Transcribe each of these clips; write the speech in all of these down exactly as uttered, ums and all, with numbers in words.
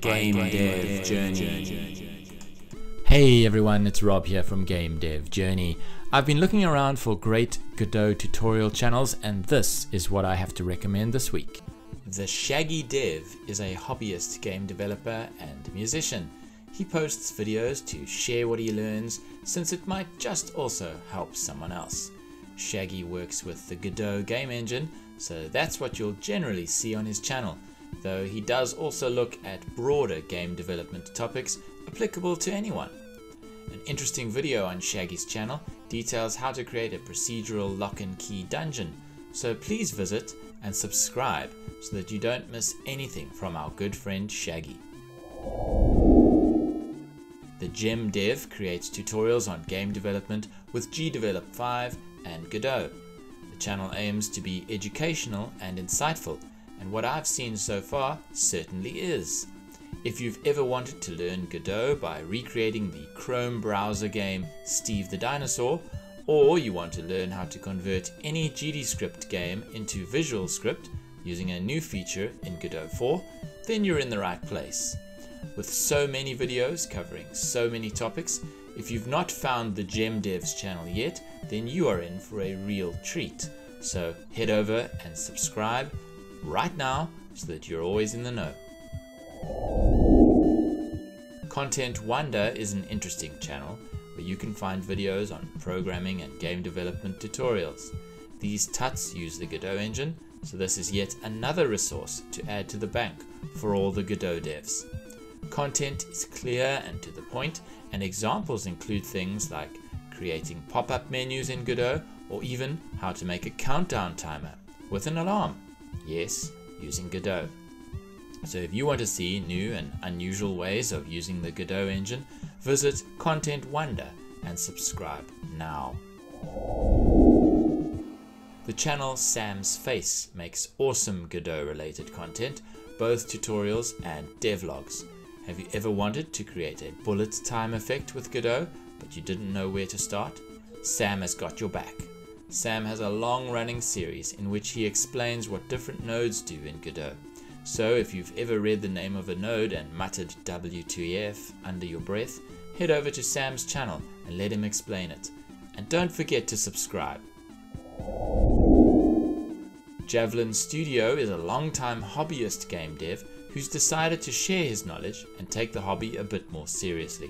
Game Dev Journey. Hey everyone, it's Rob here from Game Dev Journey. I've been looking around for great Godot tutorial channels, and this is what I have to recommend this week. The Shaggy Dev is a hobbyist game developer and musician. He posts videos to share what he learns, since it might just also help someone else. Shaggy works with the Godot game engine, so that's what you'll generally see on his channel, though he does also look at broader game development topics applicable to anyone. An interesting video on Shaggy's channel details how to create a procedural lock and key dungeon, so please visit and subscribe so that you don't miss anything from our good friend Shaggy. The Gem Dev creates tutorials on game development with GDevelop five and Godot. The channel aims to be educational and insightful, and what I've seen so far certainly is. If you've ever wanted to learn Godot by recreating the Chrome browser game Steve the Dinosaur, or you want to learn how to convert any GDScript game into Visual Script using a new feature in Godot four, then you're in the right place. With so many videos covering so many topics, if you've not found the Gem Dev's channel yet, then you are in for a real treat. So head over and subscribe right now so that you're always in the know. Content Wonder is an interesting channel where you can find videos on programming and game development tutorials. These tuts use the Godot engine, so this is yet another resource to add to the bank for all the Godot devs. Content is clear and to the point, and examples include things like creating pop-up menus in Godot, or even how to make a countdown timer with an alarm. Yes, using Godot. So if you want to see new and unusual ways of using the Godot engine, visit Content Wonder and subscribe now. The channel Sam's Face makes awesome Godot-related content, both tutorials and devlogs. Have you ever wanted to create a bullet time effect with Godot, but you didn't know where to start? Sam has got your back. Sam has a long-running series in which he explains what different nodes do in Godot. So if you've ever read the name of a node and muttered W T F under your breath, head over to Sam's channel and let him explain it. And don't forget to subscribe. Javelin Studio is a long-time hobbyist game dev who's decided to share his knowledge and take the hobby a bit more seriously.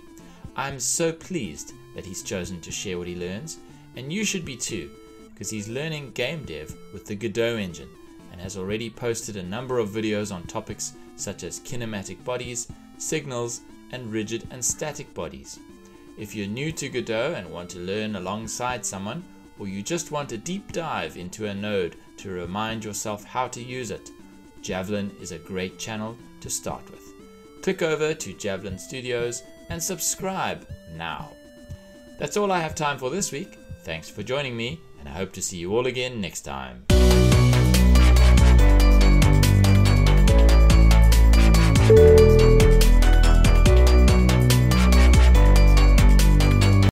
I'm so pleased that he's chosen to share what he learns, and you should be too, because he's learning game dev with the Godot engine, and has already posted a number of videos on topics such as kinematic bodies, signals, and rigid and static bodies. If you're new to Godot and want to learn alongside someone, or you just want a deep dive into a node to remind yourself how to use it, Javelin is a great channel to start with. Click over to Javelin Studios and subscribe now. That's all I have time for this week. Thanks for joining me, and I hope to see you all again next time.